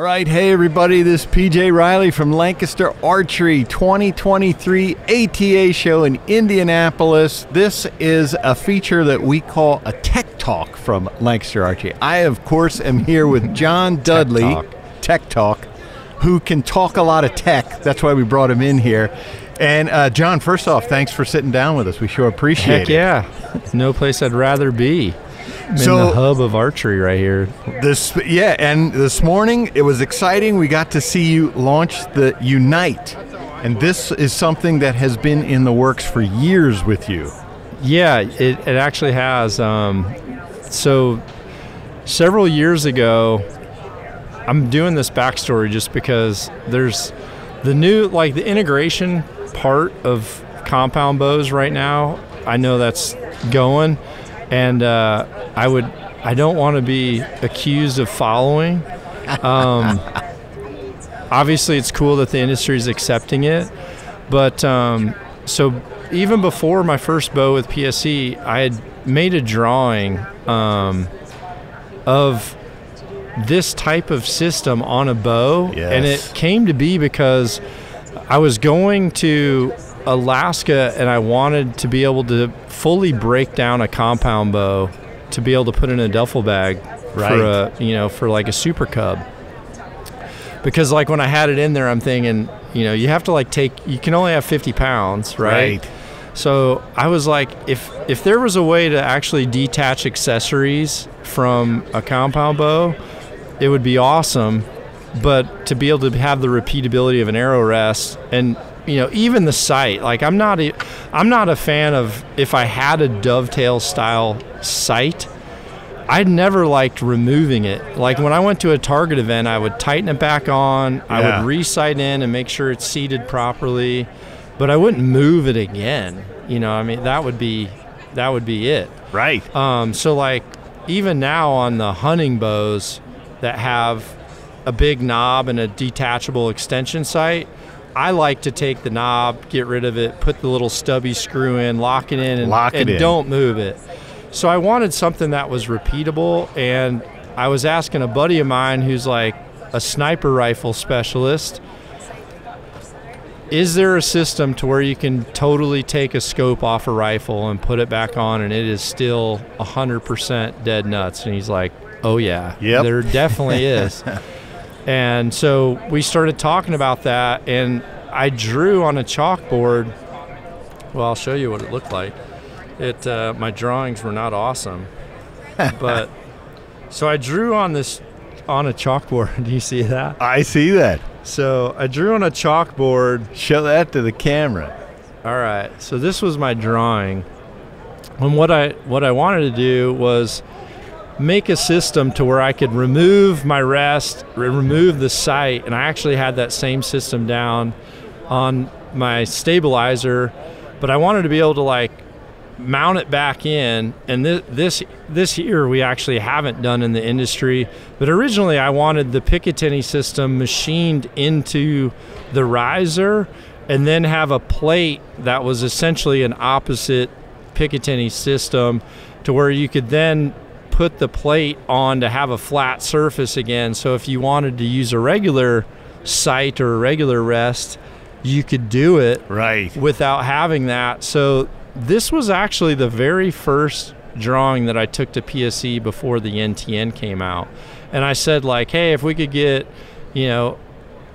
All right, hey everybody, this is PJ Riley from Lancaster Archery 2023 ATA show in Indianapolis. This is a feature that we call a tech talk from Lancaster Archery. I, of course, am here with John Dudley, tech talk, who can talk a lot of tech. That's why we brought him in here. And John, first off, thanks for sitting down with us. We sure appreciate it. Heck yeah, no place I'd rather be. So, in the hub of archery right here. This morning it was exciting. We got to see you launch the Unite, and this is something that has been in the works for years with you. Yeah, it actually has. So several years ago, I'm doing this backstory just because there's the new, like the integration part of compound bows right now. I know that's going. And I don't want to be accused of following. Obviously, it's cool that the industry is accepting it. But so even before my first bow with PSE, I had made a drawing of this type of system on a bow. Yes. And it came to be because I was going to Alaska and I wanted to be able to fully break down a compound bow to be able to put in a duffel bag, right, for a, you know, for like a Super Cub, because like when I had it in there, I'm thinking, you know, you have to like take, you can only have 50 pounds, right? So I was like, if there was a way to actually detach accessories from a compound bow, it would be awesome, but to be able to have the repeatability of an arrow rest, and you know, even the sight, like I'm not a fan of, if I had a dovetail style sight, I'd never liked removing it. Like when I went to a target event, I would tighten it back on, yeah. I would re-sight in and make sure it's seated properly, but I wouldn't move it again. You know, I mean, that would be it. Right. So like even now on the hunting bows that have a big knob and a detachable extension sight, I like to take the knob, get rid of it, put the little stubby screw in, lock it in, and don't move it. So I wanted something that was repeatable, and I was asking a buddy of mine who's like a sniper rifle specialist, is there a system to where you can totally take a scope off a rifle and put it back on and it is still 100% dead nuts? And he's like, oh yeah, yep, there definitely is. And so we started talking about that, and I drew on a chalkboard. Well, I'll show you what it looked like. It my drawings were not awesome, but so I drew on this, on a chalkboard. Do you see that? I see that. So I drew on a chalkboard. Show that to the camera. All right. So this was my drawing, and what I wanted to do was make a system to where I could remove my rest, remove the sight, and I actually had that same system down on my stabilizer, but I wanted to be able to like mount it back in, and this here we actually haven't done in the industry, but originally I wanted the Picatinny system machined into the riser and then have a plate that was essentially an opposite Picatinny system to where you could then put the plate on to have a flat surface again. So if you wanted to use a regular sight or a regular rest, you could do it, right, without having that. So this was actually the very first drawing that I took to PSE before the NTN came out. And I said like, hey, if we could get, you know,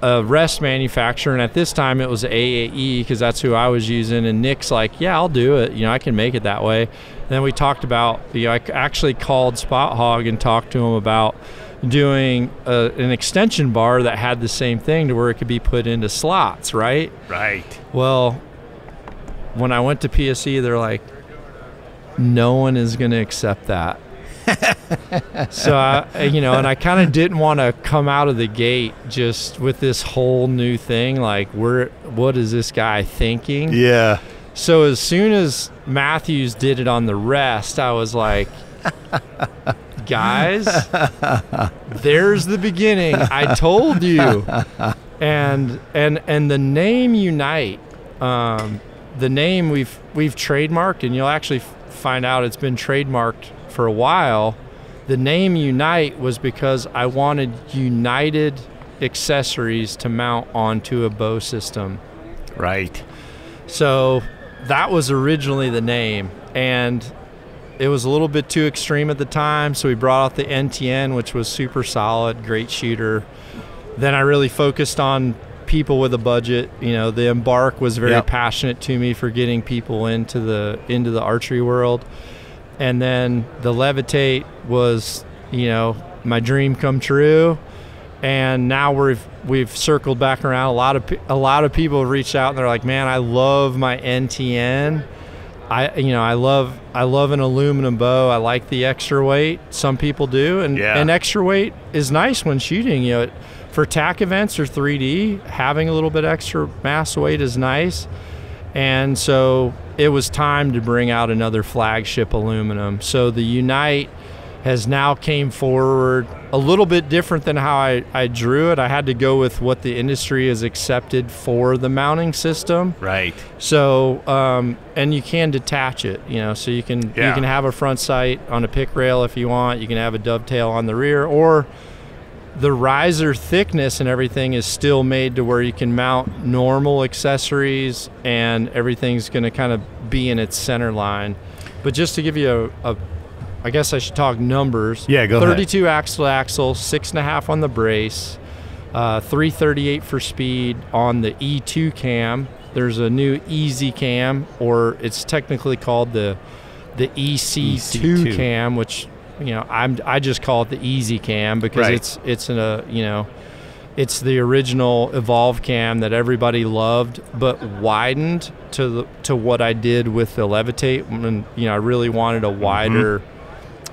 a rest manufacturer, and at this time it was AAE because that's who I was using, and Nick's like, yeah, I'll do it, you know, I can make it that way. And then we talked about, you know, I actually called Spot Hog and talked to him about doing an extension bar that had the same thing to where it could be put into slots, right? Right. Well, when I went to PSE, they're like, no one is going to accept that. So, you know, and I kind of didn't want to come out of the gate just with this whole new thing. Like, what is this guy thinking? Yeah. So as soon as Matthews did it on the rest, I was like, guys, there's the beginning. I told you. And the name Unite, the name we've trademarked, and you'll actually find out it's been trademarked for a while. The name Unite was because I wanted united accessories to mount onto a bow system. Right. So that was originally the name, and it was a little bit too extreme at the time, so we brought out the NTN, which was super solid, great shooter. Then I really focused on people with a budget. You know, the Embark was very passionate to me for getting people into the archery world. And then the Levitate was, you know, my dream come true. And now we've circled back around. A lot of people have reached out and they're like, "Man, I love my NTN. I love an aluminum bow. I like the extra weight." Some people do, and an extra weight is nice when shooting. You know, for tack events or 3D, having a little bit extra mass weight is nice. And so it was time to bring out another flagship aluminum. So the Unite has now came forward a little bit different than how I drew it. I had to go with what the industry has accepted for the mounting system. Right. So, and you can detach it, you know, so you can have a front sight on a pick rail if you want. You can have a dovetail on the rear, or the riser thickness and everything is still made to where you can mount normal accessories and everything's gonna kind of be in its center line. But just to give you a I guess I should talk numbers. Yeah, go ahead. 32 axle to axle, 6.5 on the brace, 338 for speed on the E2 cam. There's a new EZ cam, or it's technically called the EC2 cam, which, you know, I just call it the EZ cam because it's in a, you know, it's the original Evolve cam that everybody loved, but widened to what I did with the Levitate. And, you know, I really wanted a wider.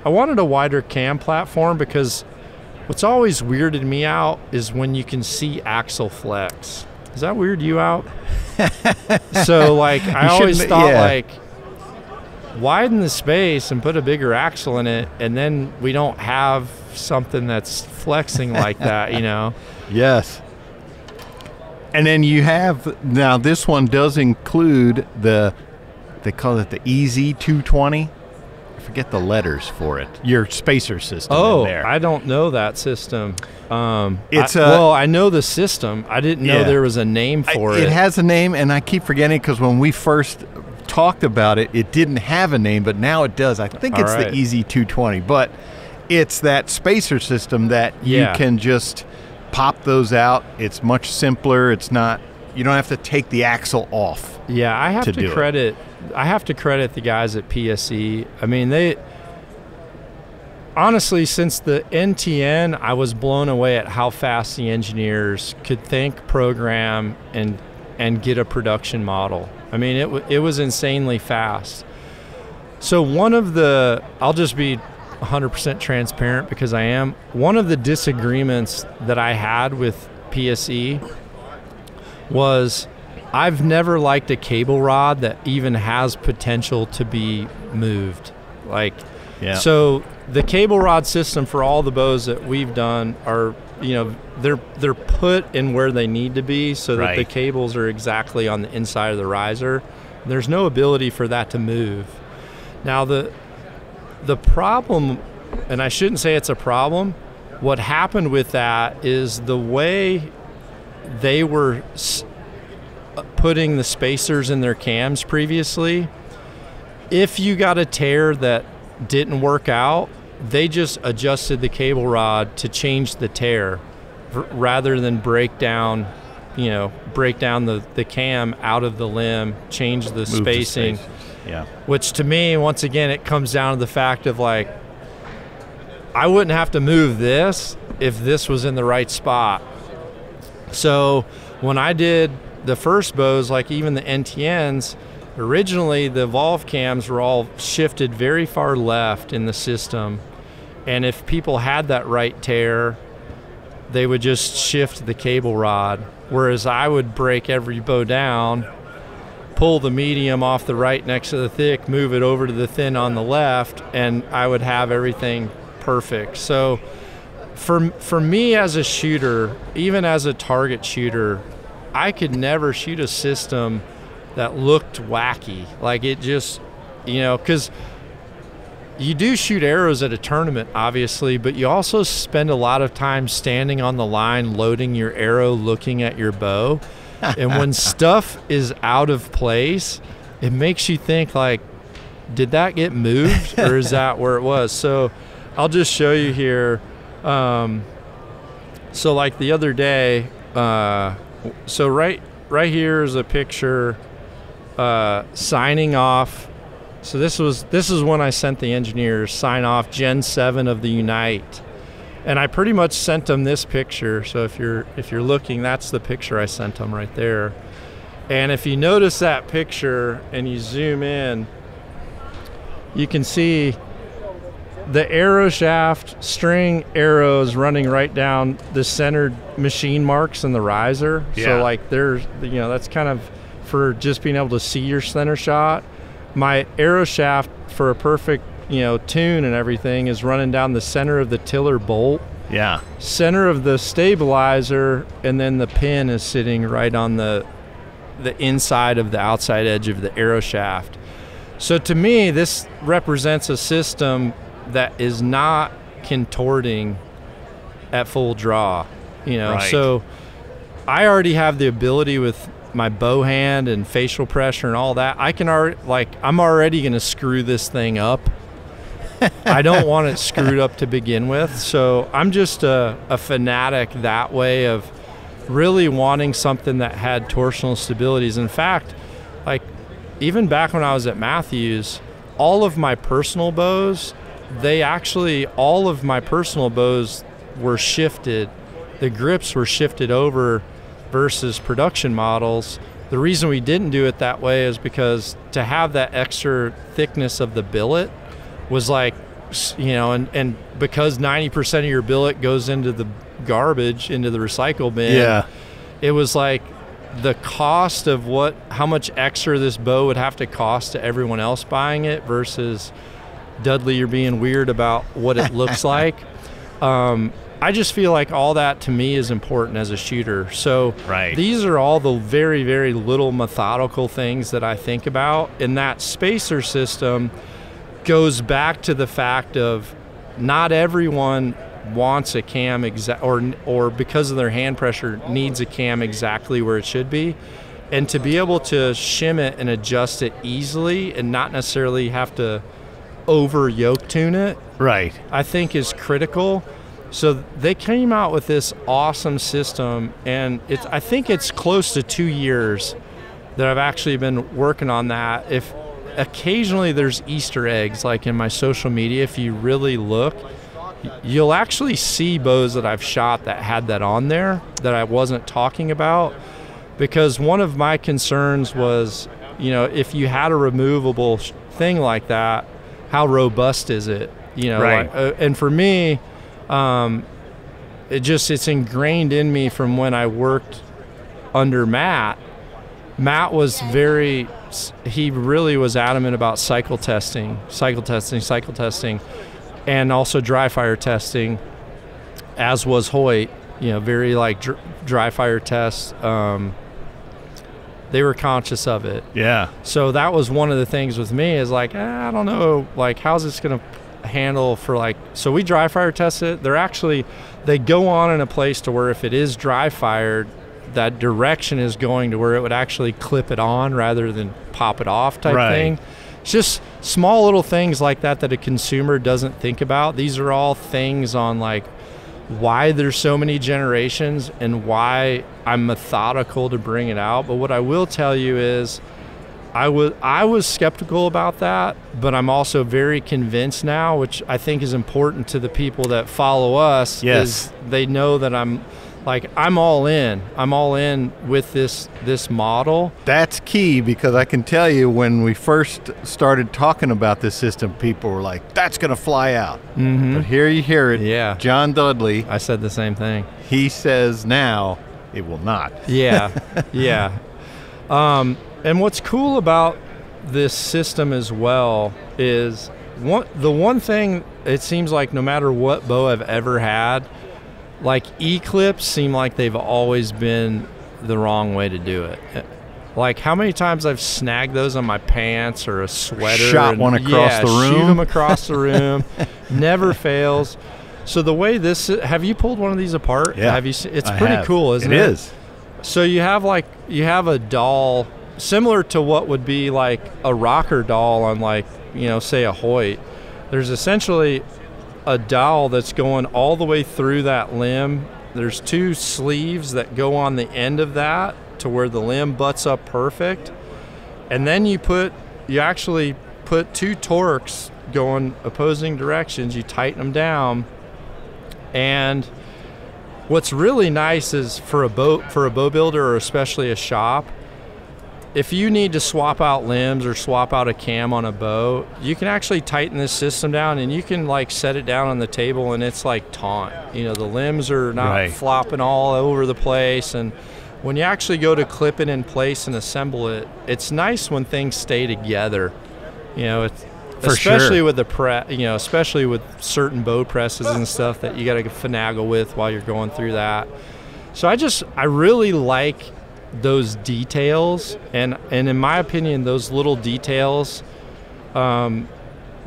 I wanted a wider cam platform because what's always weirded me out is when you can see axle flex. Does that weird you out? So, like, I always thought, like, widen the space and put a bigger axle in it, and then we don't have something that's flexing like that, you know? Yes. And then you have, now this one does include the, they call it the EZ 220. Forget the letters for it. Your spacer system. Oh, in there. I don't know that system. Well, I know the system. I didn't know there was a name for it. It has a name, and I keep forgetting because when we first talked about it, it didn't have a name, but now it does. I think it's the EZ 220, but it's that spacer system that you can just pop those out. It's much simpler. It's not. You don't have to take the axle off. Yeah, I have to credit. I have to credit the guys at PSE. I mean, they honestly, since the NTN, I was blown away at how fast the engineers could think, program, and get a production model. I mean, it was insanely fast. So one of the, I'll just be 100% transparent because I am. One of the disagreements that I had with PSE was I've never liked a cable rod that even has potential to be moved. Like, so the cable rod system for all the bows that we've done are, you know, they're put in where they need to be so that the cables are exactly on the inside of the riser. There's no ability for that to move. Now the problem, and I shouldn't say it's a problem, what happened with that is the way they were putting the spacers in their cams previously, if you got a tear that didn't work out, they just adjusted the cable rod to change the tear rather than break down the cam out of the limb, change the spacing. Which to me, once again, it comes down to the fact of, like, I wouldn't have to move this if this was in the right spot. So when I did the first bows, like even the NTNs, originally the Evolve cams were all shifted very far left in the system. And if people had that right tear, they would just shift the cable rod. Whereas I would break every bow down, pull the medium off the right next to the thick, move it over to the thin on the left, and I would have everything perfect. So for me as a shooter, even as a target shooter, I could never shoot a system that looked wacky. Like, it just, you know, because you do shoot arrows at a tournament, obviously, but you also spend a lot of time standing on the line, loading your arrow, looking at your bow. And when stuff is out of place, it makes you think like, did that get moved or is that where it was? So I'll just show you here. So like the other day, so right here is a picture signing off. So this is when I sent the engineers sign off Gen 7 of the Unite. And I pretty much sent them this picture. So if you're looking, that's the picture I sent them right there. And if you notice that picture and you zoom in, you can see the arrow shaft string arrows running right down the centered machine marks in the riser. Yeah. So like there's, you know, that's kind of for just being able to see your center shot. My arrow shaft for a perfect, you know, tune and everything is running down the center of the tiller bolt. Yeah. Center of the stabilizer, and then the pin is sitting right on the inside of the outside edge of the arrow shaft. So to me, this represents a system that is not contorting at full draw, you know. Right. So I already have the ability with my bow hand and facial pressure and all that. I can already, like, I'm already going to screw this thing up. I don't want it screwed up to begin with. So I'm just a fanatic that way of really wanting something that had torsional stabilities. In fact, like even back when I was at Matthews, all of my personal bows, were shifted. The grips were shifted over versus production models. The reason we didn't do it that way is because to have that extra thickness of the billet was like, you know, and because 90% of your billet goes into the garbage, into the recycle bin, yeah, it was like the cost of how much extra this bow would have to cost to everyone else buying it versus, Dudley, you're being weird about what it looks like. I just feel like all that to me is important as a shooter. So right, these are all the very, very little methodical things that I think about. And that spacer system goes back to the fact of not everyone wants a cam or because of their hand pressure needs a cam exactly where it should be. And to be able to shim it and adjust it easily and not necessarily have to over yoke tune it, right, I think is critical. So they came out with this awesome system, and it's, I think it's close to 2 years that I've actually been working on that. If occasionally there's Easter eggs, like in my social media, if you really look, you'll actually see bows that I've shot that had that on there that I wasn't talking about, because one of my concerns was, you know, if you had a removable thing like that, how robust is it? You know, right, like, and for me, it's ingrained in me from when I worked under Matt. Matt was he really was adamant about cycle testing, and also dry fire testing, as was Hoyt, you know, very like dry fire tests. They were conscious of it. Yeah. So that was one of the things with me is like, I don't know, like how's this going to handle for like, so we dry fire test it. They go on in a place to where if it is dry fired, that direction is going to where it would actually clip it on rather than pop it off type right thing. It's just small little things like that that a consumer doesn't think about. These are all things on like why there's so many generations and why I'm methodical to bring it out. But what I will tell you is I was skeptical about that, but I'm also very convinced now, which I think is important to the people that follow us. Yes. Is they know that I'm all in. I'm all in with this model. That's key, because I can tell you when we first started talking about this system, people were like, that's going to fly out. Mm-hmm. But here you hear it. Yeah. John Dudley. I said the same thing. He says now it will not. Yeah. Yeah. And what's cool about this system as well is the one thing, it seems like no matter what bow I've ever had, like E-clips seem like they've always been the wrong way to do it. Like, how many times I've snagged those on my pants or a sweater. Shot one across the room. Shoot them across the room. Never fails. So the way this, have you pulled one of these apart? Yeah. Have you? It's pretty cool, isn't it? It is. So you have like, you have a doll similar to what would be like a rocker doll on like, you know, say a Hoyt. There's essentially a dowel that's going all the way through that limb. There's two sleeves that go on the end of that to where the limb butts up perfect. And then you put, you actually put two torques going opposing directions. You tighten them down. And what's really nice is for a bow builder, or especially a shop, if you need to swap out limbs or swap out a cam on a bow, you can actually tighten this system down and you can like set it down on the table and it's like taut. You know, the limbs are not flopping all over the place. And when you actually go to clip it in place and assemble it, it's nice when things stay together. You know, it's, especially with the press, you know, especially with certain bow presses and stuff that you got to finagle with while you're going through that. So I really like those details, and in my opinion, those little details, they're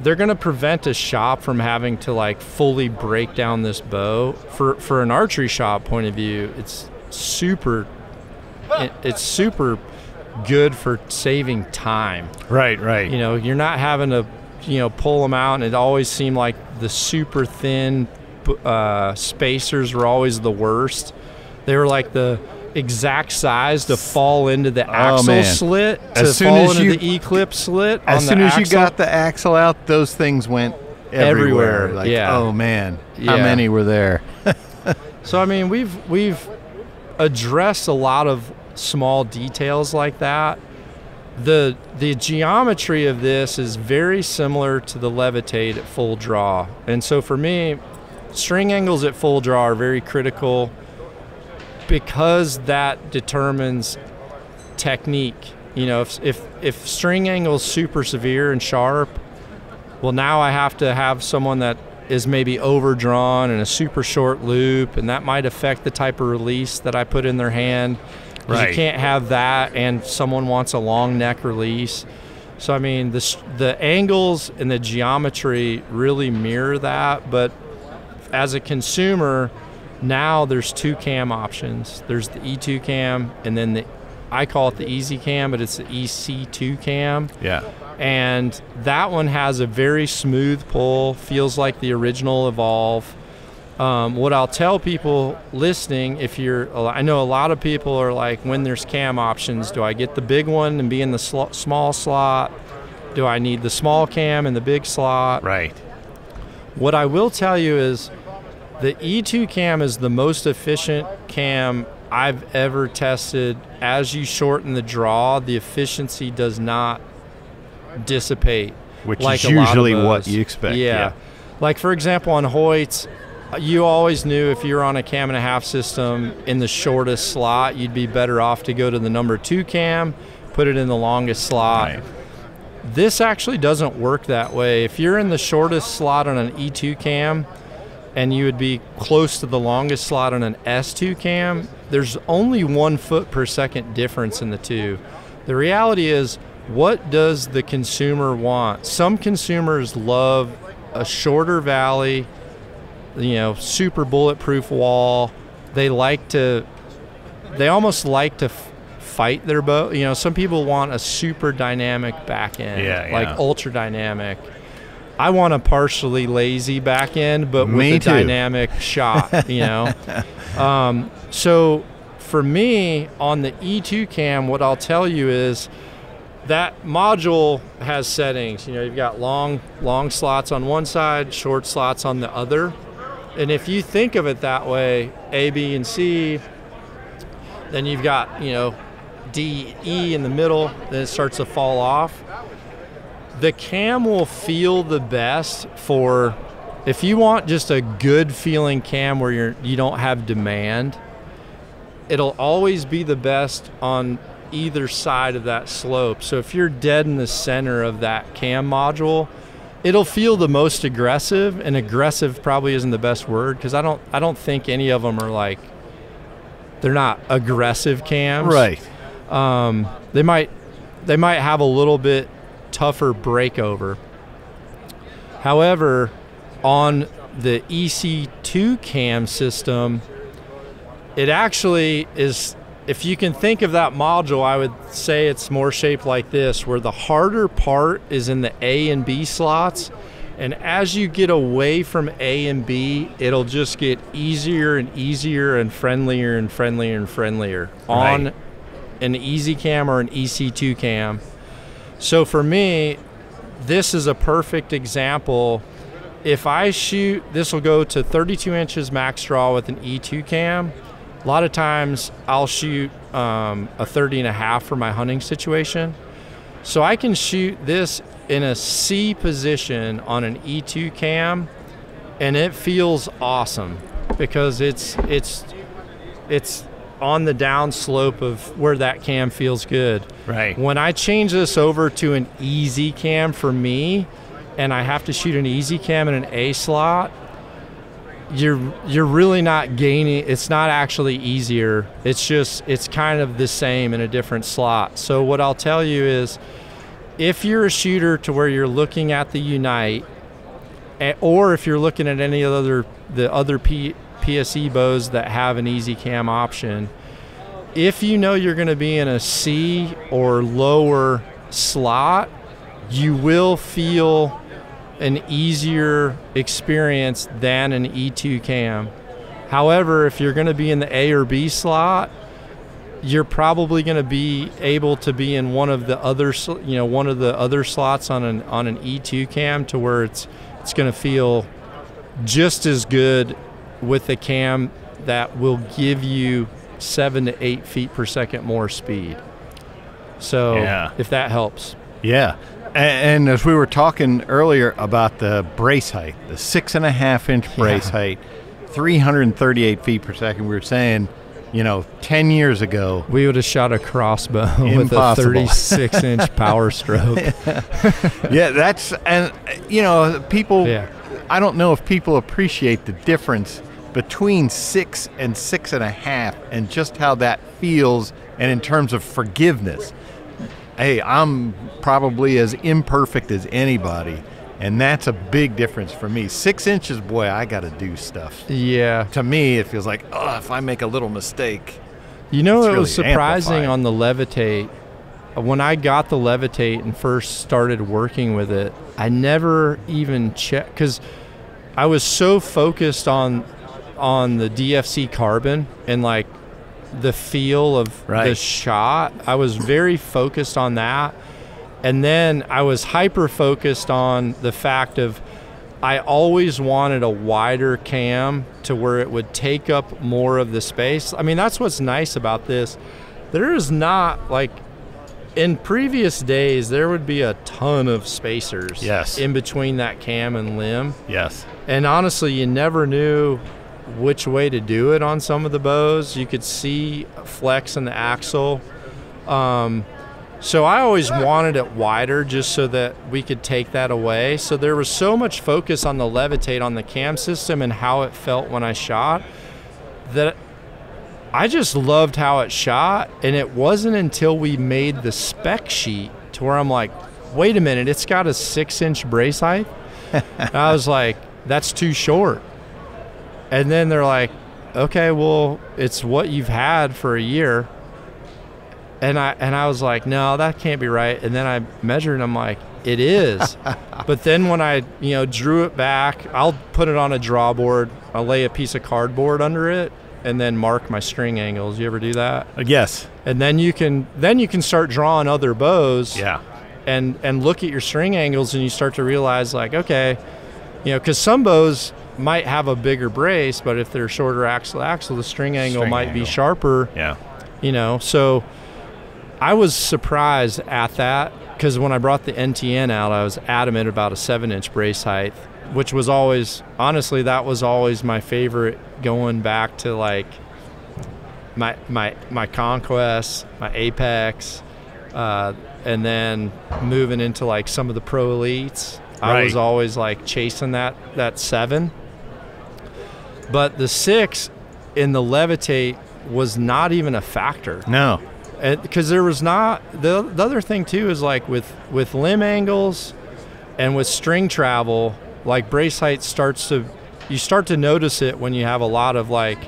going to prevent a shop from having to like fully break down this bow. For an archery shop point of view, it's super good for saving time. Right. You know, you're not having to, you know, pull them out, and it always seemed like the super thin spacers were always the worst. They were like the exact size to fall into the axle slit, to fall into the E-clip slit. As soon as you got the axle out, those things went everywhere. Like, oh man, how many were there? So I mean, we've addressed a lot of small details like that. The geometry of this is very similar to the Levitate at full draw, and so for me, string angles at full draw are very critical, because that determines technique. You know, if string angle's super severe and sharp, well, now I have to have someone that is maybe overdrawn and a super short loop, and that might affect the type of release that I put in their hand. Right. You can't have that, and someone wants a long neck release. So I mean, the angles and the geometry really mirror that, but as a consumer, now there's two cam options. There's the E2 cam, and then I call it the EZ cam, but it's the EC2 cam. Yeah. And that one has a very smooth pull, feels like the original Evolve. What I'll tell people listening, I know a lot of people are like, when there's cam options, do I get the big one and be in the small slot? Do I need the small cam and the big slot? Right. What I will tell you is, the E2 cam is the most efficient cam I've ever tested. As you shorten the draw, the efficiency does not dissipate, which is usually what you expect. Yeah. Like, for example, on Hoyts, you always knew if you were on a cam and a half system in the shortest slot, you'd be better off to go to the number 2 cam, put it in the longest slot. Right. This actually doesn't work that way. If you're in the shortest slot on an E2 cam, and you would be close to the longest slot on an S2 cam, there's only 1 foot per second difference in the two. The reality is, what does the consumer want? Some consumers love a shorter valley, you know, super bulletproof wall. They almost like to fight their bow. You know, some people want a super dynamic back end, like ultra dynamic. I want a partially lazy back end, but with a dynamic shot, you know. So for me, on the E2 cam, what I'll tell you is that module has settings. You know, you've got long slots on one side, short slots on the other. And if you think of it that way, A, B, and C, then you've got, you know, D, E in the middle, then it starts to fall off. The cam will feel the best for, if you want just a good feeling cam where you don't have demand, it'll always be the best on either side of that slope. So if you're dead in the center of that cam module, it'll feel the most aggressive, and aggressive probably isn't the best word, because I don't think any of them are like, they're not aggressive cams. Right. They might have a little bit tougher breakover. However, on the EC2 cam system, it actually is, if you can think of that module, I would say it's more shaped like this, where the harder part is in the A and B slots. And as you get away from A and B, it'll just get easier and easier and friendlier and friendlier and friendlier on an EZ cam or an EC2 cam. So for me, this is a perfect example. If I shoot, this will go to 32 inches max draw with an E2 cam. A lot of times I'll shoot a 30.5 for my hunting situation. So I can shoot this in a C position on an E2 cam, and it feels awesome because it's on the down slope of where that cam feels good. Right. When I change this over to an EZ cam for me, and I have to shoot an EZ cam in an A slot, you're really not gaining. It's not actually easier. It's just, it's kind of the same in a different slot. So what I'll tell you is, if you're a shooter to where you're looking at the Unite, or if you're looking at any other PSE bows that have an EZ cam option, if you know you're going to be in a C or lower slot, you will feel an easier experience than an E2 cam. However, if you're going to be in the A or B slot, you're probably going to be able to be in one of the other, you know, one of the other slots on an E2 cam, to where it's going to feel just as good with a cam that will give you 7 to 8 feet per second more speed. So yeah, if that helps. Yeah. And as we were talking earlier about the brace height, the 6.5-inch brace height, 338 feet per second, we were saying, you know, 10 years ago, we would have shot a crossbow with a 36-inch power stroke. Yeah, that's, and, you know, people, yeah, I don't know if people appreciate the difference between 6 and 6.5 and just how that feels, and in terms of forgiveness. Hey, I'm probably as imperfect as anybody, and that's a big difference for me. 6 inches, boy, I got to do stuff. Yeah. To me, it feels like, oh, if I make a little mistake. You know, it really was surprising amplified on the Levitate. When I got the Levitate and first started working with it, I never even checked, because I was so focused on the DFC carbon and like the feel of the shot. I was very focused on that. And then I was hyper focused on the fact of, I always wanted a wider cam to where it would take up more of the space. I mean, that's what's nice about this. There is not, like, in previous days, there would be a ton of spacers in between that cam and limb. Yes. And honestly, you never knew which way to do it on some of the bows. You could see flex in the axle. So I always wanted it wider just so that we could take that away. So there was so much focus on the Levitate, on the cam system and how it felt when I shot, that I just loved how it shot. And it wasn't until we made the spec sheet to where I'm like, wait a minute, it's got a 6-inch brace height? And I was like, that's too short. And then they're like, okay, well, it's what you've had for a year. And I was like, no, that can't be right. And then I measured and I'm like, it is. But then when I, you know, drew it back, I'll put it on a draw board. I'll lay a piece of cardboard under it and then mark my string angles. You ever do that? Yes. And then you can start drawing other bows. Yeah. And look at your string angles, and you start to realize, like, okay, you know, because some bows might have a bigger brace, but if they're shorter axle to axle, the string angle might be sharper. Yeah. You know, so I was surprised at that, because when I brought the NTN out, I was adamant about a 7-inch brace height, which was always, honestly, that was always my favorite, going back to like my Conquest, my Apex, and then moving into like some of the pro elites. I was always like chasing that 7. But the 6 in the Levitate was not even a factor. No. because there was not, the other thing too is like with limb angles and with string travel, like brace height starts to, you start to notice it when you have a lot of like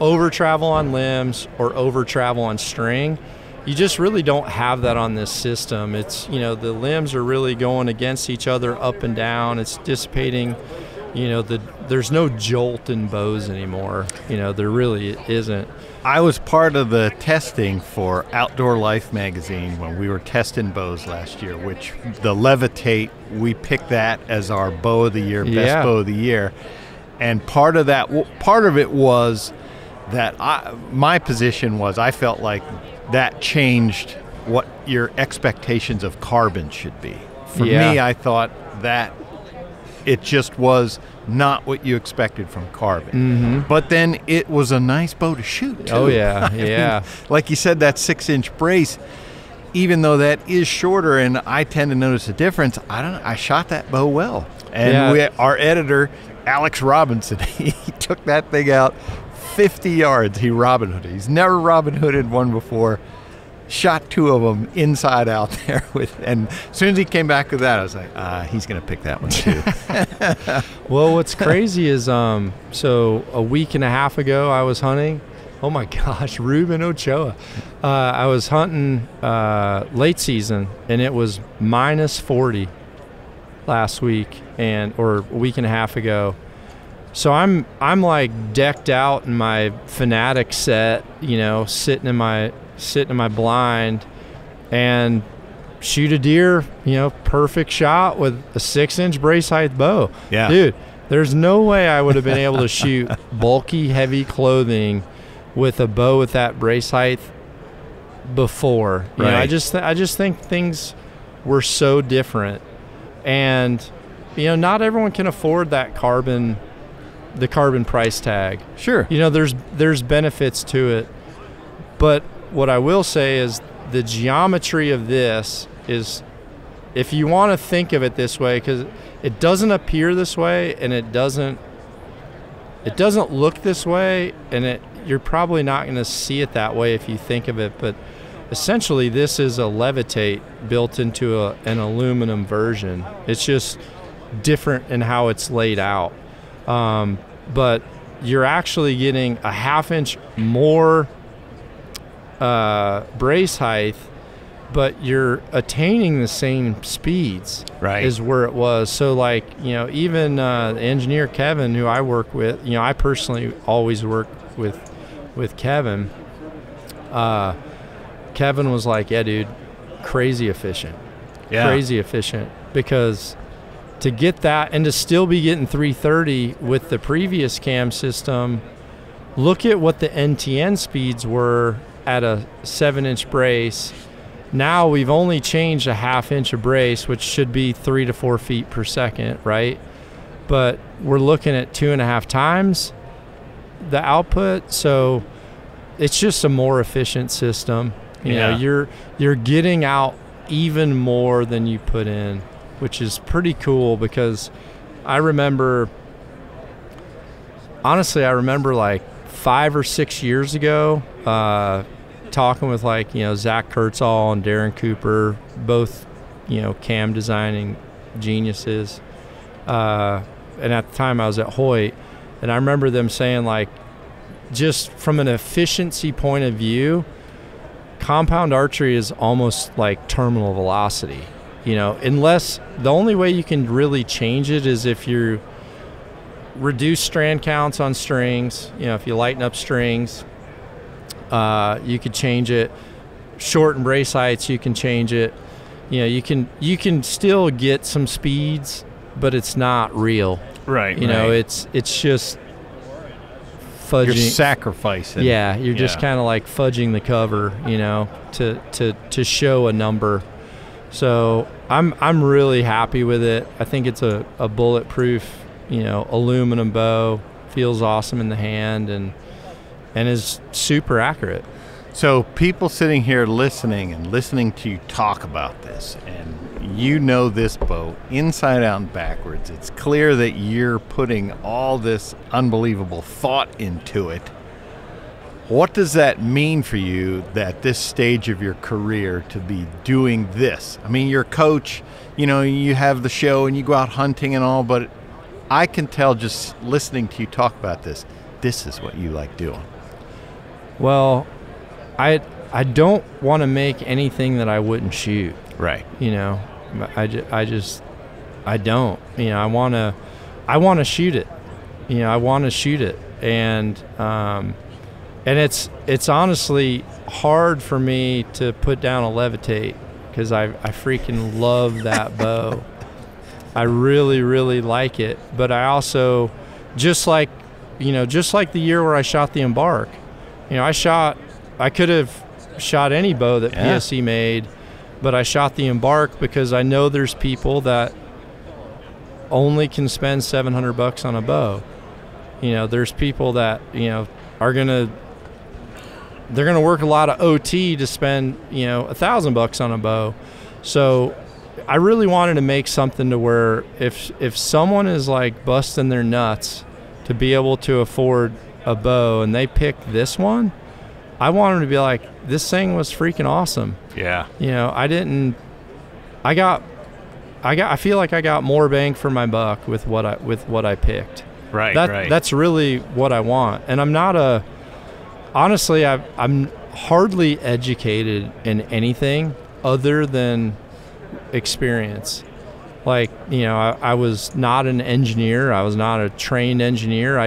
over travel on limbs or over travel on string. You just really don't have that on this system. It's, you know, the limbs are really going against each other up and down. It's dissipating, you know, there's no jolt in bows anymore. You know, there really isn't. I was part of the testing for Outdoor Life magazine when we were testing bows last year, which the Levitate, we picked that as our bow of the year, best bow of the year. And part of that, part of it was that my position was I felt like that changed what your expectations of carbon should be. For me, I thought that it just was not what you expected from carbon. But then it was a nice bow to shoot, too. Oh, yeah, I mean, like you said, that 6-inch brace, even though that is shorter and I tend to notice a difference, I shot that bow well. And our editor, Alex Robinson, he took that thing out 50 yards, he Robin Hooded. He's never Robin Hooded one before. Shot two of them inside out there with, and as soon as he came back with that, I was like, he's going to pick that one too. Well, what's crazy is, so a week and a half ago I was hunting. Oh my gosh, Ruben Ochoa. I was hunting late season and it was minus 40 last week or a week and a half ago. So I'm like decked out in my Fanatic set, you know, sitting in my blind, and shoot a deer, you know, perfect shot with a 6-inch brace height bow. Yeah, dude, there's no way I would have been able to shoot bulky, heavy clothing with a bow with that brace height before. You know, I just think things were so different, and you know, not everyone can afford that carbon. The carbon price tag. Sure. You know, there's benefits to it. But what I will say is the geometry of this is, if you want to think of it this way, because it doesn't appear this way and it doesn't look this way, and you're probably not going to see it that way if you think of it, but essentially this is a Levitate built into an aluminum version. It's just different in how it's laid out. But you're actually getting a 1/2 inch more brace height, but you're attaining the same speeds as where it was. So like, you know, even the engineer Kevin, who I work with, you know, I personally always work with Kevin. Kevin was like, yeah, dude, crazy efficient. Yeah. Crazy efficient, because to get that and to still be getting 330 with the previous cam system, look at what the NTN speeds were at a 7-inch brace. Now we've only changed a 1/2 inch of brace, which should be 3 to 4 feet per second, right? But we're looking at 2.5 times the output. So it's just a more efficient system. You know, you're getting out even more than you put in, which is pretty cool, because I remember, honestly, I remember like 5 or 6 years ago, talking with like, you know, Zach Kurtzall and Darren Cooper, both, you know, cam designing geniuses. And at the time I was at Hoyt, and I remember them saying like, just from an efficiency point of view, compound archery is almost like terminal velocity. You know, unless the only way you can really change it is if you reduce strand counts on strings, you know, if you lighten up strings, you could change it. Shorten brace heights, you can change it. You know, you can still get some speeds, but it's not real. Right. You know, it's just fudging. You're sacrificing. Yeah, you're just kind of like fudging the cover, you know, to show a number. So I'm really happy with it. I think it's a bulletproof, you know, aluminum bow. Feels awesome in the hand, and is super accurate. So people sitting here listening and listening to you talk about this, and you know this bow inside out and backwards. It's clear that you're putting all this unbelievable thought into it. What does that mean for you at this stage of your career to be doing this? I mean, you're a coach, you know, you have the show and you go out hunting and all, but I can tell just listening to you talk about this, this is what you like doing. Well, I don't want to make anything that I wouldn't shoot. Right. You know, I don't. You know, I want to shoot it. You know, I want to shoot it, and it's honestly hard for me to put down a Levitate because I freaking love that bow. I really, really like it, but I also, just like the year where I shot the Embark, you know, I could have shot any bow that PSE made, but I shot the Embark because I know there's people that only can spend $700 on a bow. You know, there's people that, you know, they're gonna work a lot of OT to spend, you know, $1,000 on a bow. So I really wanted to make something to where if someone is like busting their nuts to be able to afford a bow and they pick this one, I want them to be like, this thing was freaking awesome. Yeah. You know, I feel like I got more bang for my buck with what I picked. Right. That's really what I want. And I'm not a, honestly, I'm hardly educated in anything other than experience. Like, you know, I was not an engineer, I was not a trained engineer,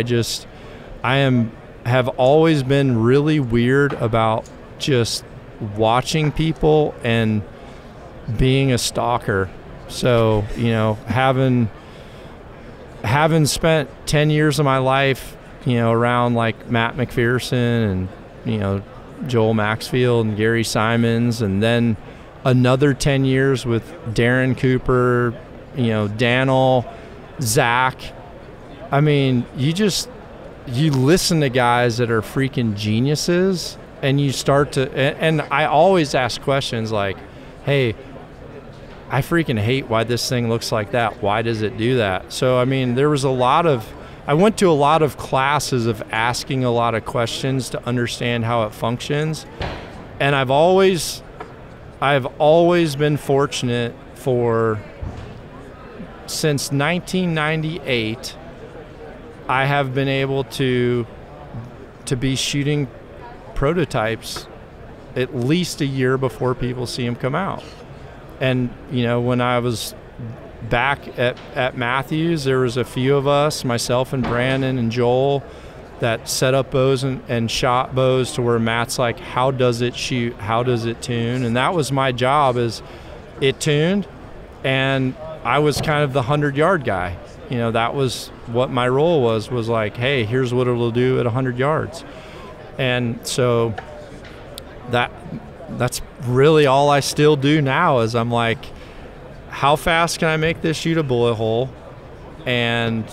I have always been really weird about just watching people and being a stalker. So, you know, having spent 10 years of my life, you know, around like Matt McPherson and, you know, Joel Maxfield and Gary Simons, and then another 10 years with Darren Cooper, you know, Daniel, Zach. I mean, you listen to guys that are freaking geniuses, and you start to, and I always ask questions like, hey, I freaking hate why this thing looks like that. Why does it do that? So, I mean, I went to a lot of classes of asking a lot of questions to understand how it functions. And I've always been fortunate since 1998, I have been able to be shooting prototypes at least a year before people see them come out. And, you know, when I was back at Matthews, there was a few of us, myself and Brandon and Joel, that set up bows and shot bows to where Matt's like, how does it shoot? How does it tune? And that was my job, is it tuned, and I was kind of the 100-yard guy. You know, that was what my role was like, hey, here's what it'll do at 100 yards. And so that's really all I still do now, is I'm like, how fast can I make this shoot a bullet hole? And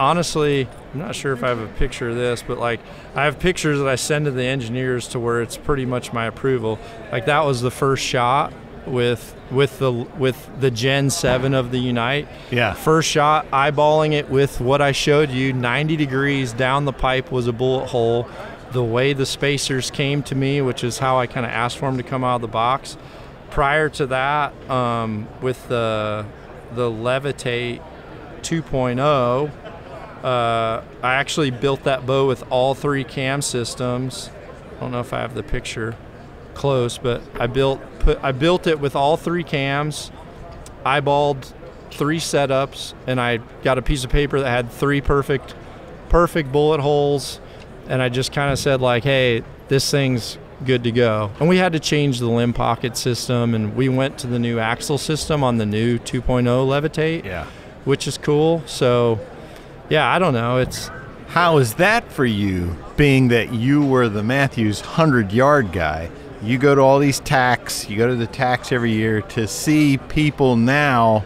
honestly, I'm not sure if I have a picture of this, but like, I have pictures that I send to the engineers to where it's pretty much my approval. Like, that was the first shot with the Gen 7 of the Unite. Yeah. First shot, eyeballing it with what I showed you, 90 degrees down the pipe was a bullet hole. The way the spacers came to me, which is how I kind of asked for them to come out of the box. Prior to that, with the Levitate 2.0, I actually built that bow with all 3 cam systems. I don't know if I have the picture close, but I built it with all 3 cams, eyeballed 3 setups, and I got a piece of paper that had 3 perfect bullet holes, and I just kind of said like, hey, this thing's good to go. And we had to change the limb pocket system, and we went to the new axle system on the new 2.0 Levitate, which is cool. So yeah, I don't know. How is that for you, being that you were the Matthews 100-yard guy? You go to all these tacks, you go to the tacks every year, to see people now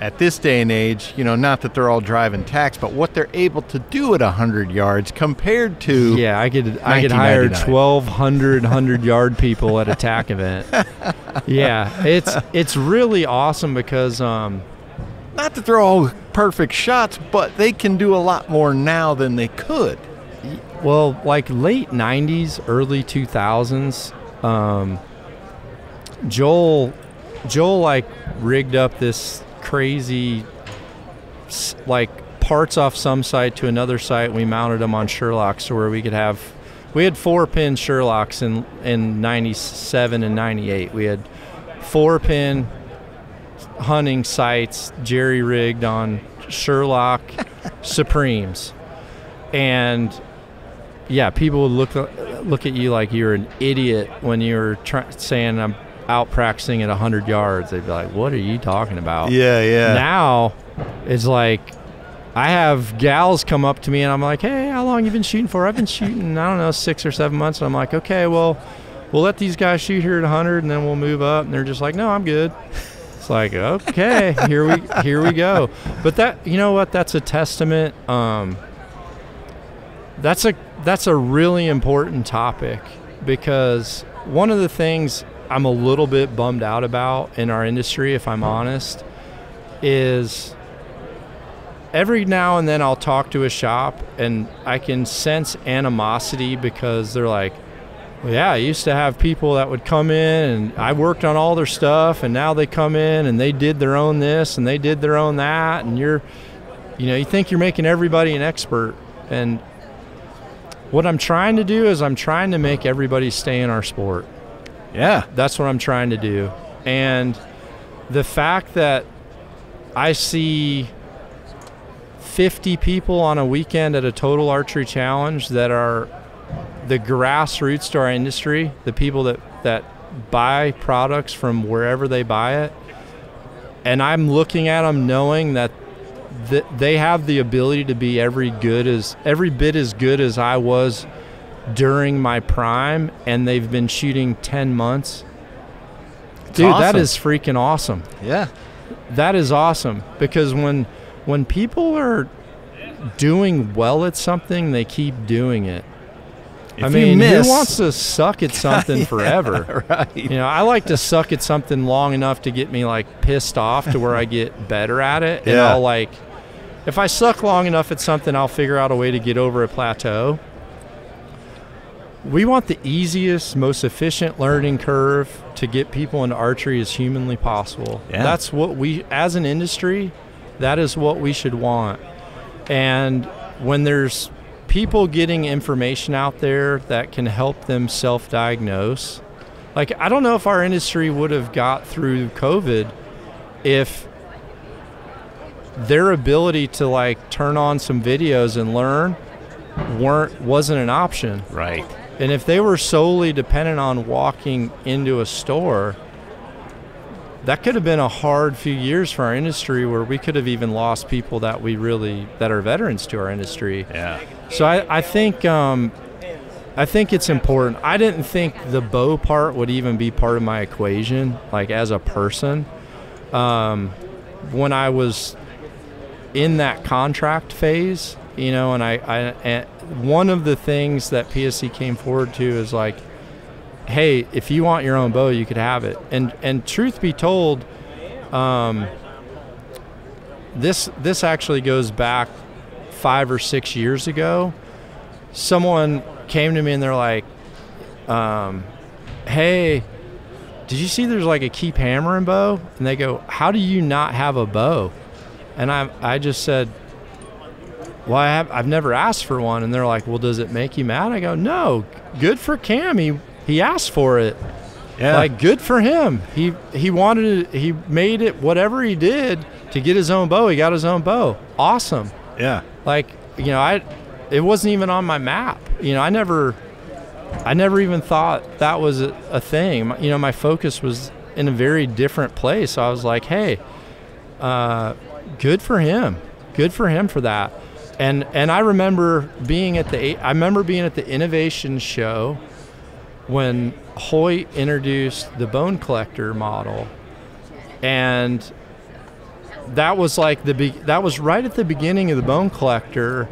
at this day and age, you know, not that they're all driving tacks, but what they're able to do at 100 yards compared to. Yeah, I could hire 1,200 100-yard people at a tack event. Yeah, it's really awesome because not that they're all perfect shots, but they can do a lot more now than they could. well, like late 90s, early 2000s, Joel like rigged up this crazy, like parts off some site to another site. We mounted them on Sherlocks to where we could have, we had 4-pin Sherlocks in 97 and 98. We had 4-pin hunting sites jerry rigged on Sherlock Supremes, and yeah, people would look at you like you're an idiot when you were saying I'm out practicing at 100 yards. They'd be like, what are you talking about? Yeah, yeah. Now it's like I have gals come up to me and I'm like, hey, how long you been shooting for? I've been shooting, I don't know, 6 or 7 months. And I'm like, okay, well, we'll let these guys shoot here at 100 and then we'll move up. And they're just like, no, I'm good. It's like, okay, here we go. But that, you know what, that's a testament. That's a really important topic, because one of the things I'm a little bit bummed out about in our industry, if I'm honest, is every now and then I'll talk to a shop and I can sense animosity, because they're like, well, yeah, I used to have people that would come in and I worked on all their stuff, and now they come in and they did their own this and they did their own that, and you're, you know, you think you're making everybody an expert. And what I'm trying to do is I'm trying to make everybody stay in our sport. Yeah, that's what I'm trying to do. And the fact that I see 50 people on a weekend at a total archery challenge that are the grassroots to our industry, the people that buy products from wherever they buy it, and I'm looking at them knowing that they have the ability to be every bit as good as I was during my prime, and they've been shooting 10 months. Dude, awesome. That is freaking awesome. Yeah. That is awesome, because when people are doing well at something, they keep doing it. I mean, who wants to suck at something forever? Right. You know, I like to suck at something long enough to get me like pissed off to where I get better at it. And yeah. I'll like, if I suck long enough at something, I'll figure out a way to get over a plateau. We want the easiest, most efficient learning curve to get people into archery as humanly possible. Yeah. That's what we, as an industry, that is what we should want. And when there's people getting information out there that can help them self-diagnose, like, I don't know if our industry would have got through COVID if their ability to like turn on some videos and learn wasn't an option. Right. And if they were solely dependent on walking into a store, that could have been a hard few years for our industry, where we could have even lost people that we really, that are veterans to our industry. Yeah. So I think it's important. I didn't think the bow part would even be part of my equation, like as a person. When I was in that contract phase, you know, and I one of the things that PSE came forward to is like, hey, if you want your own bow, you could have it. And truth be told, this actually goes back 5 or 6 years ago. Someone came to me and they're like, hey, did you see there's like a keep hammering bow? And they go, how do you not have a bow? And I just said, well, I've never asked for one. And they're like, well, does it make you mad? I go, no, good for Cam. He asked for it. Yeah. Like, good for him. He wanted it. He made it, whatever he did to get his own bow. He got his own bow. Awesome. Yeah. Like, you know, it wasn't even on my map. You know, I never even thought that was a thing. You know, my focus was in a very different place. I was like, hey, good for him. Good for him for that. And I remember being at the innovation show when Hoyt introduced the Bone Collector model, and that was like that was right at the beginning of the Bone Collector.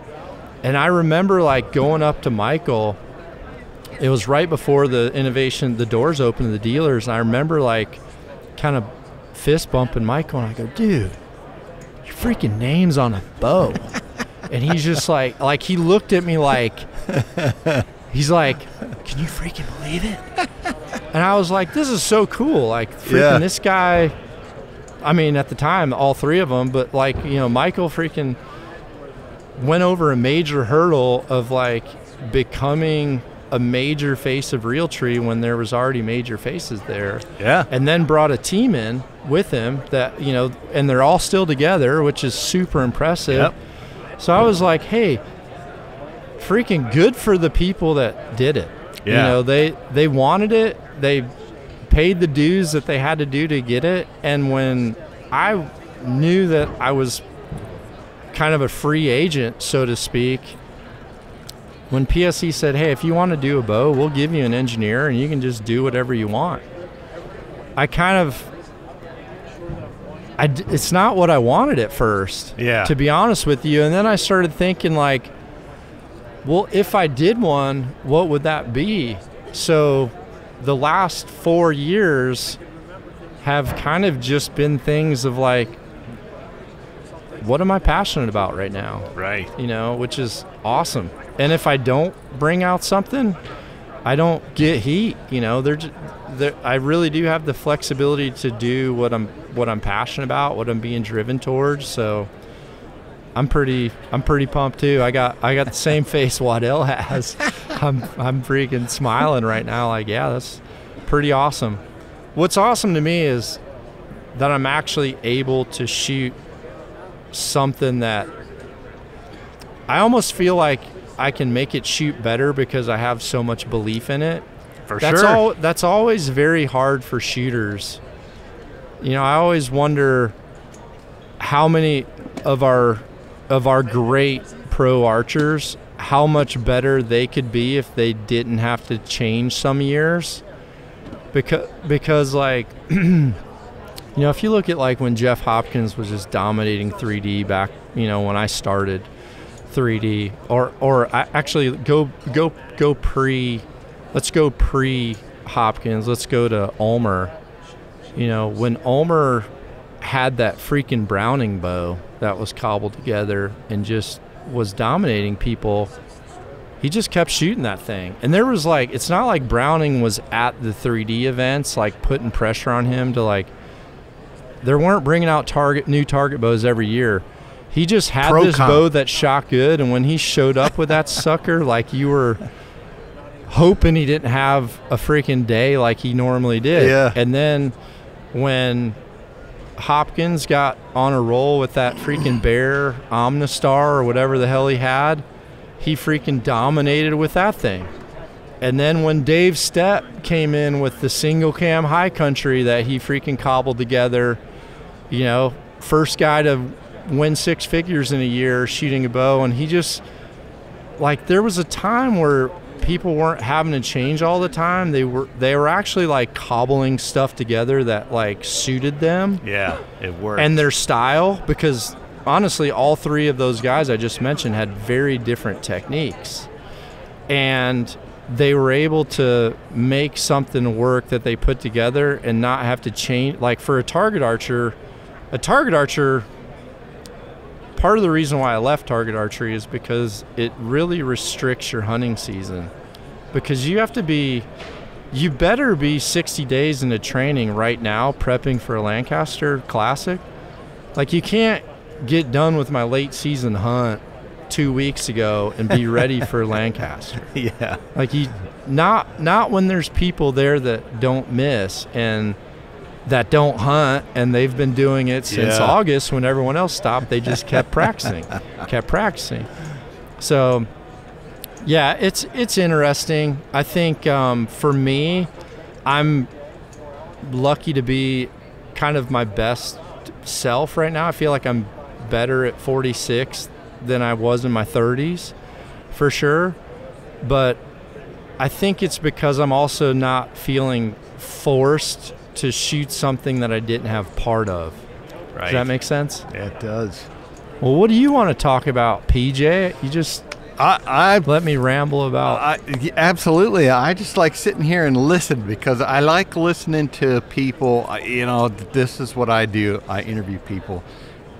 And I remember like going up to Michael. It was right before the innovation, the doors opened to the dealers, and I remember like kind of fist bumping Michael, and I go, dude, your freaking name's on a bow. And he's just like he looked at me like, he's like, can you freaking believe it? And I was like, this is so cool. Like, freaking this guy, I mean, at the time, all three of them, but like, you know, Michael freaking went over a major hurdle of like becoming a major face of Realtree when there was already major faces there. Yeah. And then brought a team in with him that, you know, and they're all still together, which is super impressive. Yep. So I was like, hey, freaking good for the people that did it. Yeah. You know, they wanted it. They paid the dues that they had to do to get it. And when I knew that I was kind of a free agent, so to speak, when PSE said, hey, if you want to do a bow, we'll give you an engineer and you can just do whatever you want. I kind of, it's not what I wanted at first, to be honest with you. And then I started thinking like, well, if I did one, what would that be? So the last 4 years have kind of just been things of like, what am I passionate about right now? Right. You know, which is awesome. And if I don't bring out something, I don't get heat. You know, I really do have the flexibility to do what I'm passionate about, what I'm being driven towards. So I'm pretty pumped too. I got the same face Waddell has. I'm freaking smiling right now. Like, yeah, that's pretty awesome. What's awesome to me is that I'm actually able to shoot something that I almost feel like I can make it shoot better because I have so much belief in it. For sure. That's always very hard for shooters. You know, I always wonder how many of our great pro archers, how much better they could be if they didn't have to change some years. Because like you know, if you look at like when Jeff Hopkins was just dominating 3D back, you know, when I started 3D, or I actually go pre, let's go pre Hopkins, let's go to Ulmer. You know, when Ulmer had that freaking Browning bow that was cobbled together and just was dominating people, he just kept shooting that thing. And there was like, it's not like Browning was at the 3D events like putting pressure on him to like. They weren't bringing out new target bows every year. He just had this bow that shot good, and when he showed up with that sucker, like you were hoping he didn't have a freaking day like he normally did. Yeah. And then when Hopkins got on a roll with that freaking Bear Omnistar or whatever the hell he had, he freaking dominated with that thing. And then when Dave Stepp came in with the single cam high country that he freaking cobbled together, you know, first guy to win 6 figures in a year shooting a bow, and he just, like, there was a time where people weren't having to change all the time. They were actually like cobbling stuff together that like suited them. Yeah, it worked. And their style, because honestly, all three of those guys I just mentioned had very different techniques. And they were able to make something work that they put together and not have to change. Like for a target archer, part of the reason why I left target archery is because it really restricts your hunting season, because you better be 60 days into training right now, prepping for a Lancaster Classic. Like you can't get done with my late season hunt 2 weeks ago and be ready for Lancaster. Yeah. Like you not when there's people there that don't miss and that don't hunt, and they've been doing it since August when everyone else stopped. They just kept practicing. So yeah, it's interesting. I think for me, I'm lucky to be kind of my best self right now. I feel like I'm better at 46 than I was in my 30s, for sure. But I think it's because I'm also not feeling forced to shoot something that I didn't have part of. Right. Does that make sense? Yeah, it does. Well, what do you want to talk about, PJ? You just let me ramble about. Absolutely. I just like sitting here and listen, because I like listening to people. You know, this is what I do. I interview people,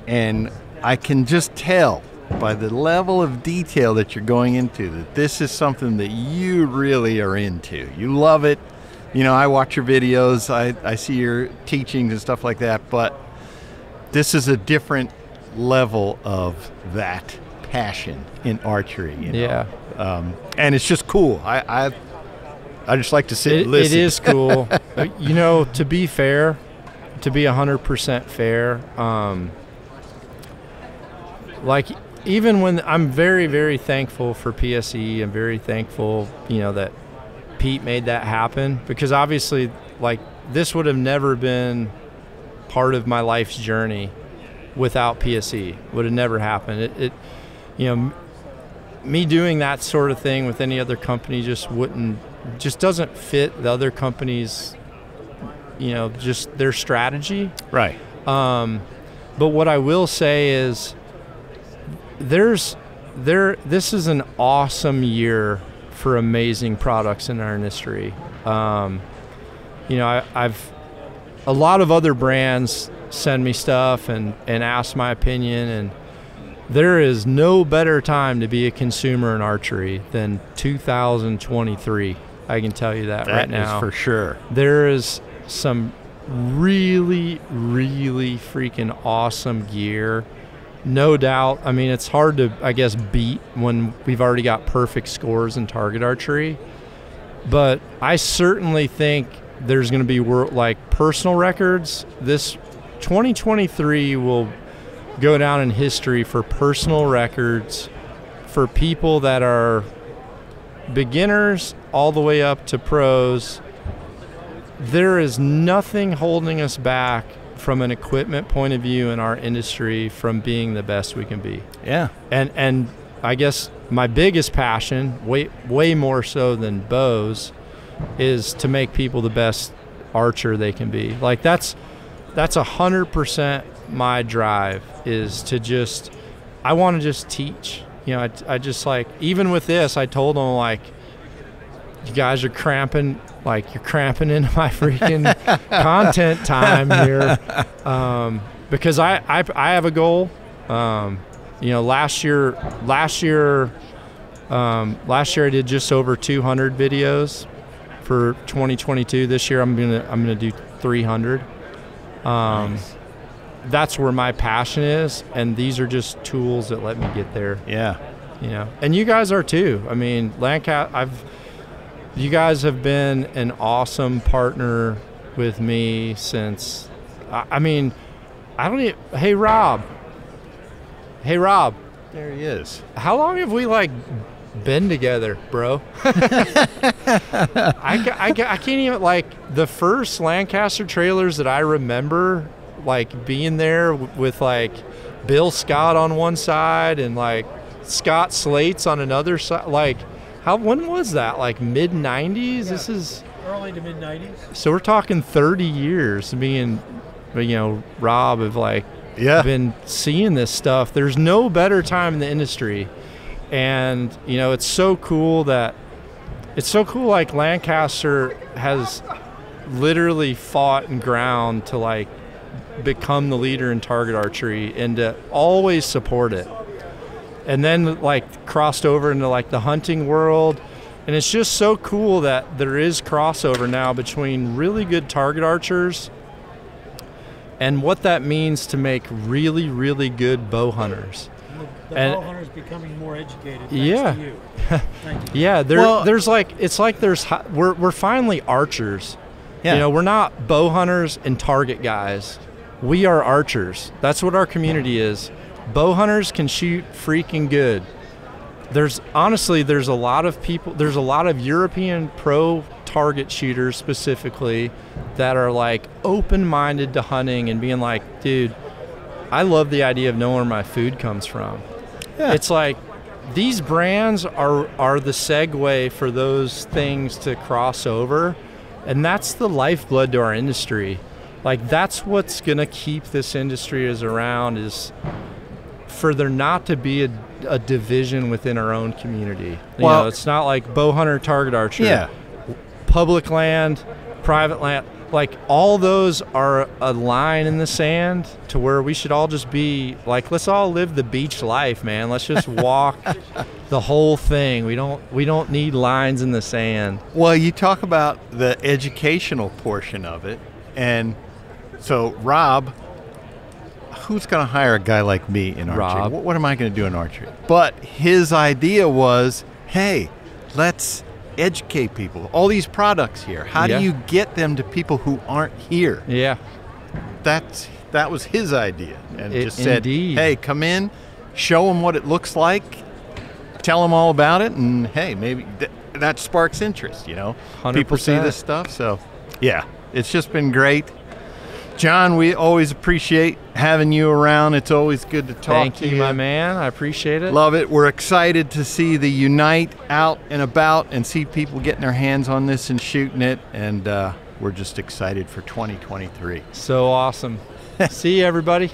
and I can just tell by the level of detail that you're going into, that this is something that you really are into. You love it. You know, I watch your videos, I see your teachings and stuff like that, but this is a different level of that passion in archery. You know? Yeah. And it's just cool. I just like to sit and listen. It is cool. You know, to be fair, to be 100% fair, like even when I'm very, very thankful for PSE, I'm very thankful, you know, that Pete made that happen, because obviously like this would have never been part of my life's journey without PSE. Would have never happened. It you know, me doing that sort of thing with any other company just wouldn't, just doesn't fit the other companies, you know, just their strategy. Right. But what I will say is this is an awesome year for amazing products in our industry. You know, I've a lot of other brands send me stuff and ask my opinion, and there is no better time to be a consumer in archery than 2023. I can tell you that right now. That is for sure. There is some really, really freaking awesome gear. No doubt. I mean, it's hard to, I guess, beat when we've already got perfect scores in target archery. But I certainly think there's going to be, like, personal records. This 2023 will go down in history for personal records for people that are beginners all the way up to pros. There is nothing holding us back from an equipment point of view in our industry from being the best we can be. Yeah. And I guess my biggest passion, way more so than bows, is to make people the best archer they can be. Like that's 100% my drive, is to just, I want to just teach. You know, I just, like, even with this, I told them, like, you guys are cramping, like, you're cramping into my freaking content time here. Because I have a goal. You know, last year I did just over 200 videos for 2022. This year I'm gonna do 300. Nice. That's where my passion is, and these are just tools that let me get there. Yeah. You know, and you guys are too. I mean, you guys have been an awesome partner with me since, I mean, I don't even, hey, Rob. Hey, Rob. There he is. How long have we, like, been together, bro? I can't even, like, the first Lancaster trailers that I remember, like, being there with, like, Bill Scott on one side and, like, Scott Slates on another side, like, when was that? Like mid-90s? Yeah, this is early to mid-90s. So we're talking 30 years. Me and, you know, Rob have, like, yeah, been seeing this stuff. There's no better time in the industry, and you know, it's so cool that it's so cool. Like, Lancaster has literally fought and ground to, like, become the leader in target archery and to always support it. And then, like, crossed over into, like, the hunting world. And it's just so cool that there is crossover now between really good target archers and what that means to make really, really good bow hunters. And bow hunters becoming more educated. Yeah. To you. Thank you. Yeah. Well, there's, like, it's like we're finally archers. Yeah. You know, we're not bow hunters and target guys. We are archers. That's what our community is. Bow hunters can shoot freaking good. There's a lot of people, there's a lot of European pro target shooters specifically that are, like, open-minded to hunting and being like, dude, I love the idea of knowing where my food comes from. Yeah. It's like these brands are the segue for those things to cross over, and that's the lifeblood to our industry. Like, that's what's gonna keep this industry around, is for there not to be a division within our own community. You know, it's not like bow hunter, target archer, yeah, public land, private land. Like, all those are a line in the sand to where we should all just be like, let's all live the beach life, man. Let's just walk the whole thing. We don't need lines in the sand. Well, you talk about the educational portion of it. And so, Rob, who's going to hire a guy like me in archery? Rob. What am I going to do in archery? But his idea was, hey, let's educate people. All these products here. How do you get them to people who aren't here? Yeah. That was his idea. And it just said, hey, come in, show them what it looks like, tell them all about it, and hey, maybe that sparks interest, you know? 100%. People see this stuff, so yeah. It's just been great. John, we always appreciate having you around. It's always good to talk to you. Thank you, my man. I appreciate it. Love it. We're excited to see the Unite out and about and see people getting their hands on this and shooting it. And we're just excited for 2023. So awesome. See you, everybody.